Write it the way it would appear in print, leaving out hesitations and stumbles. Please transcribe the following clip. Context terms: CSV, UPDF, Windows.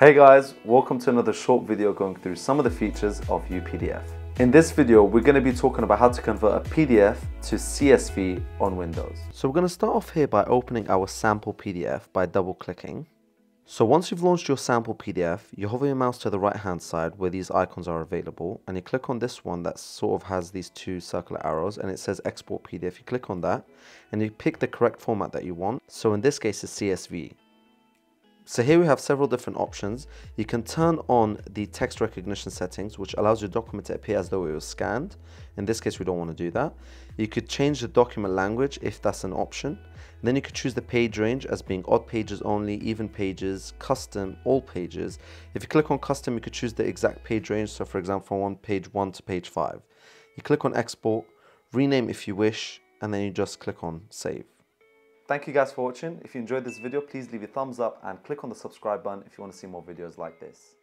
Hey guys, welcome to another short video going through some of the features of UPDF. In this video, we're going to be talking about how to convert a PDF to CSV on Windows. So we're going to start off here by opening our sample PDF by double clicking. So once you've launched your sample PDF, you hover your mouse to the right hand side where these icons are available, and you click on this one that sort of has these two circular arrows and it says export PDF. You click on that and you pick the correct format that you want. So in this case, it's CSV. So here we have several different options. You can turn on the text recognition settings, which allows your document to appear as though it was scanned. In this case, we don't want to do that. You could change the document language if that's an option. And then you could choose the page range as being odd pages only, even pages, custom, all pages. If you click on custom, you could choose the exact page range. So for example, from page 1 to page 5. You click on export, rename if you wish, and then you just click on save. Thank you guys for watching. If you enjoyed this video, please leave a thumbs up and click on the subscribe button if you want to see more videos like this.